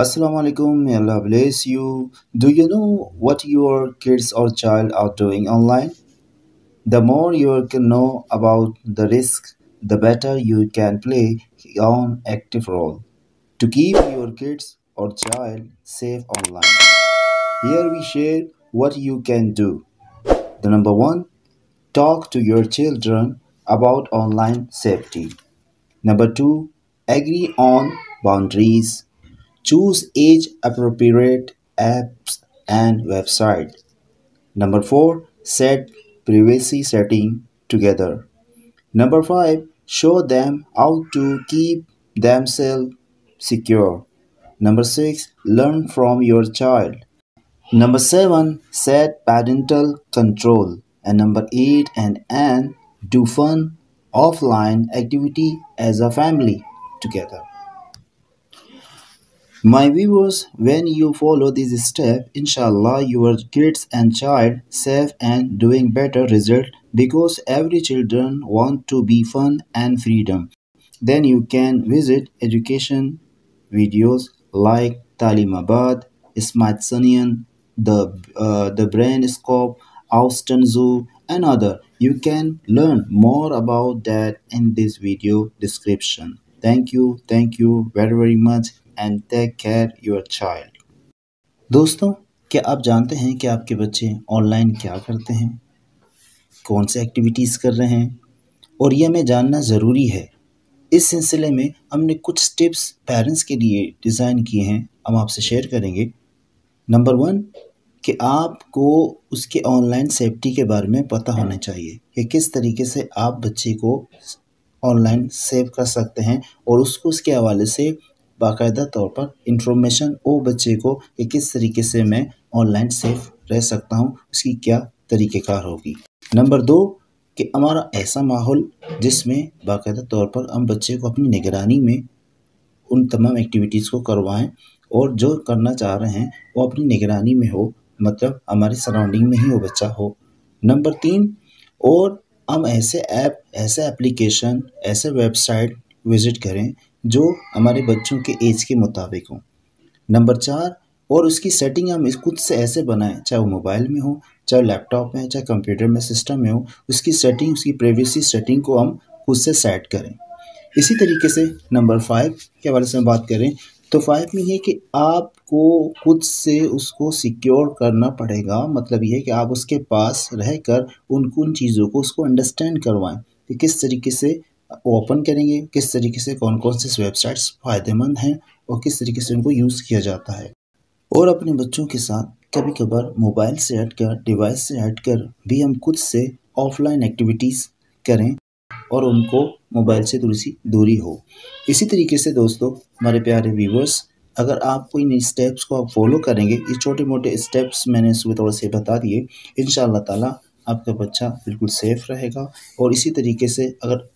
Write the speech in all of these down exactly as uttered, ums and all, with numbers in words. Assalamu alaikum, may Allah bless you. Do you know what your kids or child are doing online? The more you can know about the risk, the better you can play an active role to keep your kids or child safe online. Here we share what you can do. The number one, talk to your children about online safety. Number two, agree on boundaries. Choose age-appropriate apps and websites. Number four, set privacy settings together. Number five, show them how to keep themselves secure. Number six, learn from your child. Number seven, set parental control. And number eight, and and do fun offline activity as a family together. My viewers, when you follow this step, inshallah, your kids and child safe and doing better result, because every children want to be fun and freedom. Then you can visit education videos like Taleemabad, Smithsonian, the uh, the Brain Scoop, Houston Zoo, and other. You can learn more about that in this video description. Thank you, thank you very very much. And take care your child. दोस्तों, क्या आप जानते हैं कि आपके बच्चे online क्या करते हैं, कौन से एक्टिविटीज़ कर रहे हैं, और यह हमें जानना ज़रूरी है। इस सिलसिले में हमने कुछ टिप्स पेरेंट्स के लिए डिज़ाइन किए हैं, हम आपसे शेयर करेंगे। नंबर वन, कि आपको उसके ऑनलाइन सेफ्टी के बारे में पता होना चाहिए कि किस तरीके से आप बच्चे को ऑनलाइन सेव कर सकते हैं, और उसको उसके हवाले से बाकायदा तौर पर इंफॉर्मेशन ओ बच्चे को कि किस तरीके से मैं ऑनलाइन सेफ रह सकता हूँ, उसकी क्या तरीक़ेकार होगी। नंबर दो, कि हमारा ऐसा माहौल जिसमें बाकायदा तौर पर हम बच्चे को अपनी निगरानी में उन तमाम एक्टिविटीज़ को करवाएं, और जो करना चाह रहे हैं वो अपनी निगरानी में हो, मतलब हमारी सराउंडिंग में ही वो बच्चा हो। नंबर तीन, और हम ऐसे ऐप, ऐसे एप्लीकेशन, ऐसे वेबसाइट विज़िट करें जो हमारे बच्चों के एज के मुताबिक हों। नंबर चार, और उसकी सेटिंग हम खुद से ऐसे बनाएं, चाहे वो मोबाइल में हो, चाहे लैपटॉप में, चाहे कंप्यूटर में सिस्टम में हो, उसकी सेटिंग, उसकी प्राइवेसी सेटिंग को हम खुद से सेट करें। इसी तरीके से नंबर फाइव के बारे में बात करें तो फाइव में यह कि आपको खुद से उसको सिक्योर करना पड़ेगा। मतलब यह कि आप उसके पास रह कर उन उन चीज़ों को उसको अंडरस्टैंड करवाएँ कि किस तरीके से ओपन करेंगे, किस तरीके से कौन कौन से वेबसाइट्स फ़ायदेमंद हैं और किस तरीके से उनको यूज़ किया जाता है। और अपने बच्चों के साथ कभी कभार मोबाइल से हटकर, डिवाइस से हटकर भी हम खुद से ऑफलाइन एक्टिविटीज़ करें और उनको मोबाइल से थोड़ी सी दूरी हो। इसी तरीके से दोस्तों, हमारे प्यारे व्यूवर्स, अगर आप कोई नई स्टेप्स को आप फॉलो करेंगे, ये छोटे मोटे स्टेप्स मैंने सुबह थोड़े से बता दिए, इंशाल्लाह ताला आपका बच्चा बिल्कुल सेफ़ रहेगा। और इसी तरीके से अगर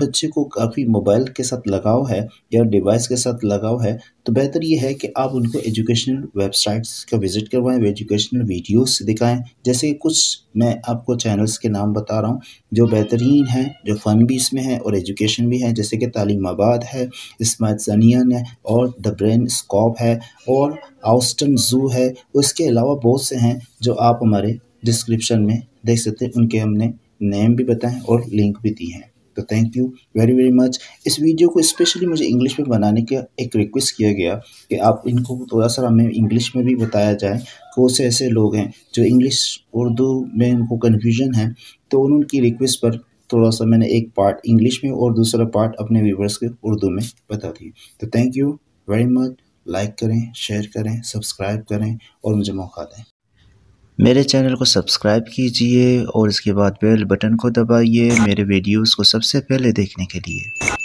बच्चे को काफ़ी मोबाइल के साथ लगाव है या डिवाइस के साथ लगाव है, तो बेहतर ये है कि आप उनको एजुकेशनल वेबसाइट्स का विज़िट करवाएं, एजुकेशनल वीडियोस दिखाएं। जैसे कुछ मैं आपको चैनल्स के नाम बता रहा हूँ जो बेहतरीन हैं, जो फ़न भी इसमें है और एजुकेशन भी है, जैसे कि तालीमाबाद है, स्मिथसोनियन है, और द ब्रेन स्कॉप है, और हाउस्टन ज़ू है। उसके अलावा बहुत से हैं जो आप हमारे डिस्क्रिप्शन में देख सकते हैं, उनके हमने नेम भी बताएँ और लिंक भी दी हैं। तो thank you very very much. इस वीडियो को स्पेशली मुझे इंग्लिश में बनाने का एक रिक्वेस्ट किया गया कि आप इनको थोड़ा सा हमें इंग्लिश में भी बताया जाए। कौन से ऐसे लोग हैं जो इंग्लिश उर्दू में उनको कन्फ्यूजन है, तो उनकी रिक्वेस्ट पर थोड़ा सा मैंने एक पार्ट इंग्लिश में और दूसरा पार्ट अपने व्यूवर्स के उर्दू में बता दिए। तो thank you very much. Like करें, शेयर करें, सब्सक्राइब करें और मुझे मौका दें। मेरे चैनल को सब्सक्राइब कीजिए और इसके बाद बेल बटन को दबाइए मेरे वीडियोस को सबसे पहले देखने के लिए।